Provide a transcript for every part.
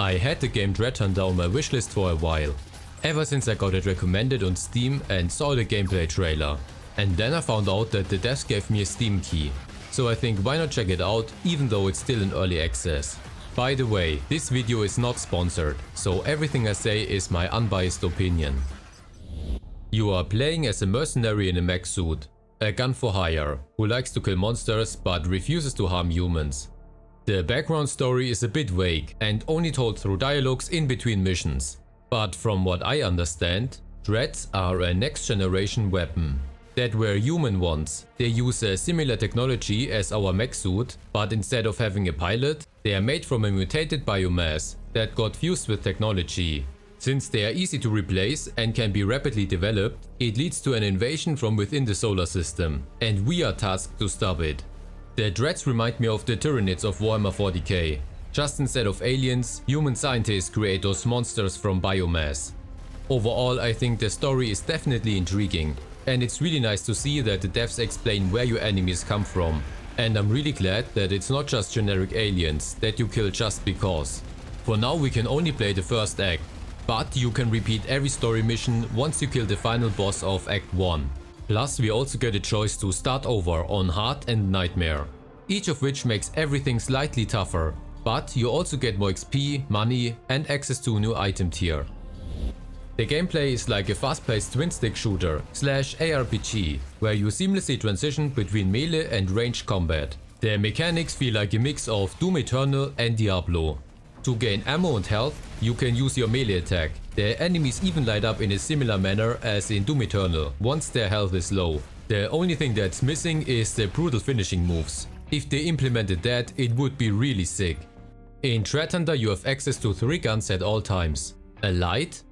I had the game Dreadhunter on my wishlist for a while, ever since I got it recommended on Steam and saw the gameplay trailer. And then I found out that the devs gave me a Steam key, so I think why not check it out, even though it's still in early access. By the way, this video is not sponsored, so everything I say is my unbiased opinion. You are playing as a mercenary in a mech suit, a gun for hire, who likes to kill monsters but refuses to harm humans. The background story is a bit vague and only told through dialogues in between missions, but from what I understand, dreads are a next generation weapon. That were human ones. They use a similar technology as our mech suit, but instead of having a pilot, they are made from a mutated biomass that got fused with technology. Since they are easy to replace and can be rapidly developed, it leads to an invasion from within the solar system, and we are tasked to stop it. The dreads remind me of the Tyranids of Warhammer 40k. Just instead of aliens, human scientists create those monsters from biomass. Overall, I think the story is definitely intriguing. And it's really nice to see that the devs explain where your enemies come from. And I'm really glad that it's not just generic aliens that you kill just because. For now we can only play the first act, but you can repeat every story mission once you kill the final boss of Act 1. Plus we also get a choice to start over on Hard and Nightmare, each of which makes everything slightly tougher, but you also get more XP, money and access to a new item tier. The gameplay is like a fast-paced twin-stick shooter slash ARPG, where you seamlessly transition between melee and ranged combat. The mechanics feel like a mix of Doom Eternal and Diablo. To gain ammo and health, you can use your melee attack. The enemies even light up in a similar manner as in Doom Eternal, once their health is low. The only thing that's missing is the brutal finishing moves. If they implemented that, it would be really sick. In Dreadhunter you have access to 3 guns at all times. A light,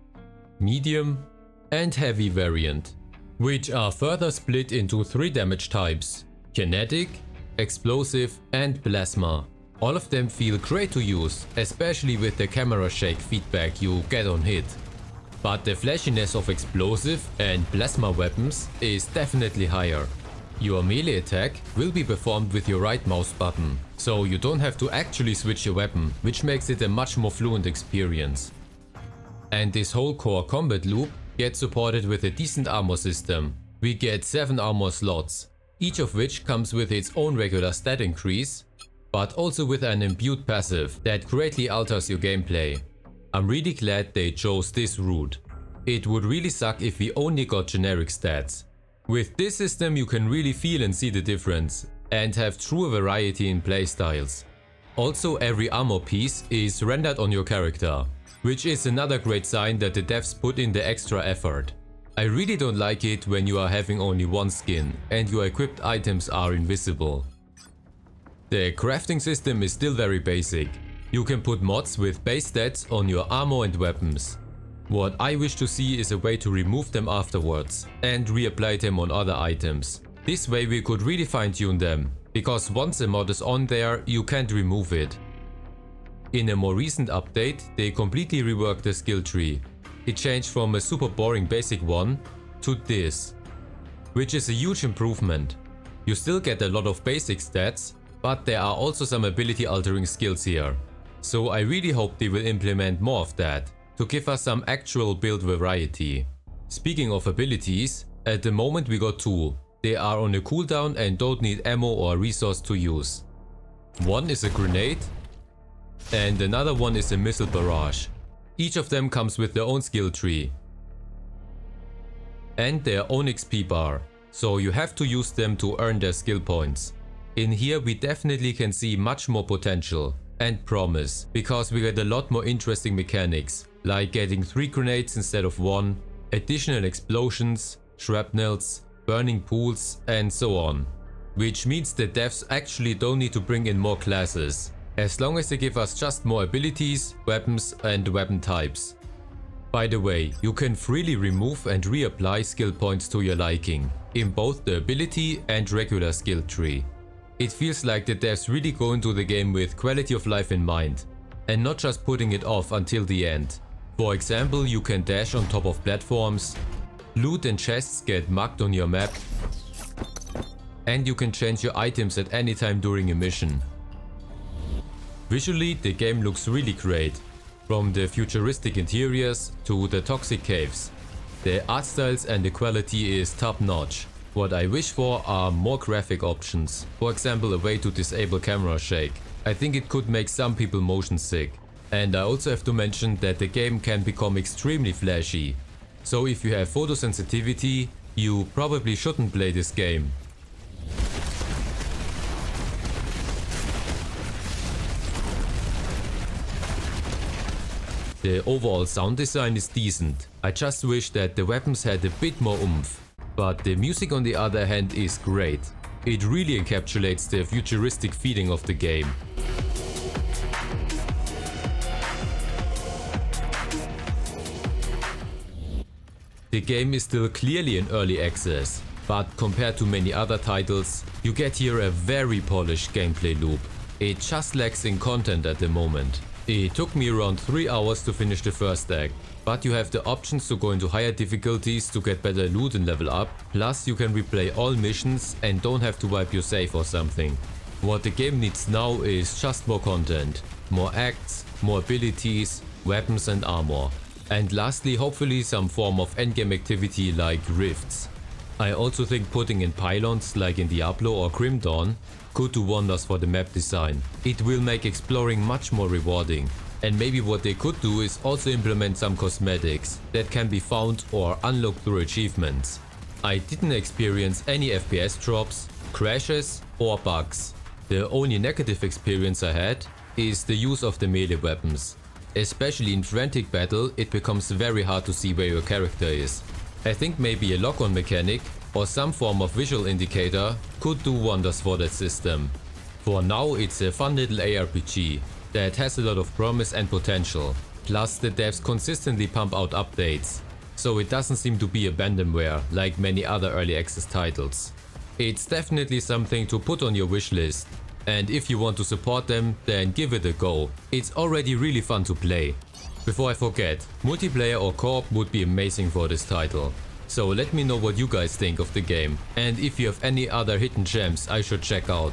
medium and heavy variant, which are further split into 3 damage types: kinetic, explosive and plasma. All of them feel great to use, especially with the camera shake feedback you get on hit. But the flashiness of explosive and plasma weapons is definitely higher. Your melee attack will be performed with your right mouse button, so you don't have to actually switch your weapon, which makes it a much more fluent experience. And this whole core combat loop gets supported with a decent armor system. We get 7 armor slots, each of which comes with its own regular stat increase, but also with an imbued passive that greatly alters your gameplay. I'm really glad they chose this route. It would really suck if we only got generic stats. With this system you can really feel and see the difference, and have true variety in playstyles. Also every armor piece is rendered on your character, which is another great sign that the devs put in the extra effort. I really don't like it when you are having only one skin and your equipped items are invisible. The crafting system is still very basic. You can put mods with base stats on your armor and weapons. What I wish to see is a way to remove them afterwards and reapply them on other items. This way we could really fine-tune them, because once a mod is on there you can't remove it. In a more recent update, they completely reworked the skill tree. It changed from a super boring basic one to this, which is a huge improvement. You still get a lot of basic stats, but there are also some ability altering skills here. So I really hope they will implement more of that, to give us some actual build variety. Speaking of abilities, at the moment we got 2. They are on a cooldown and don't need ammo or resource to use. One is a grenade, and another one is a missile barrage. Each of them comes with their own skill tree and their own XP bar, so you have to use them to earn their skill points. In here we definitely can see much more potential and promise, because we get a lot more interesting mechanics, like getting 3 grenades instead of 1, additional explosions, shrapnels, burning pools and so on. Which means the devs actually don't need to bring in more classes, as long as they give us just more abilities, weapons and weapon types. By the way, you can freely remove and reapply skill points to your liking, in both the ability and regular skill tree. It feels like the devs really go into the game with quality of life in mind, and not just putting it off until the end. For example, you can dash on top of platforms, loot and chests get marked on your map, and you can change your items at any time during a mission. Visually, the game looks really great. From the futuristic interiors to the toxic caves. The art styles and the quality is top-notch. What I wish for are more graphic options, for example a way to disable camera shake. I think it could make some people motion sick. And I also have to mention that the game can become extremely flashy. So if you have photosensitivity, you probably shouldn't play this game. The overall sound design is decent. I just wish that the weapons had a bit more oomph. But the music on the other hand is great. It really encapsulates the futuristic feeling of the game. The game is still clearly in early access, but compared to many other titles, you get here a very polished gameplay loop. It just lacks in content at the moment. It took me around 3 hours to finish the first act, but you have the options to go into higher difficulties to get better loot and level up, plus you can replay all missions and don't have to wipe your save or something. What the game needs now is just more content, more acts, more abilities, weapons and armor. And lastly, hopefully some form of endgame activity like rifts. I also think putting in pylons like in Diablo or Grim Dawn could do wonders for the map design. It will make exploring much more rewarding. And maybe what they could do is also implement some cosmetics that can be found or unlocked through achievements. I didn't experience any FPS drops, crashes or bugs. The only negative experience I had is the use of the melee weapons. Especially in frantic battle, it becomes very hard to see where your character is. I think maybe a lock-on mechanic or some form of visual indicator could do wonders for that system. For now, it's a fun little ARPG that has a lot of promise and potential. Plus, the devs consistently pump out updates, so it doesn't seem to be a abandonware like many other early access titles. It's definitely something to put on your wish list. And if you want to support them, then give it a go. It's already really fun to play. Before I forget, multiplayer or co-op would be amazing for this title. So let me know what you guys think of the game and if you have any other hidden gems I should check out.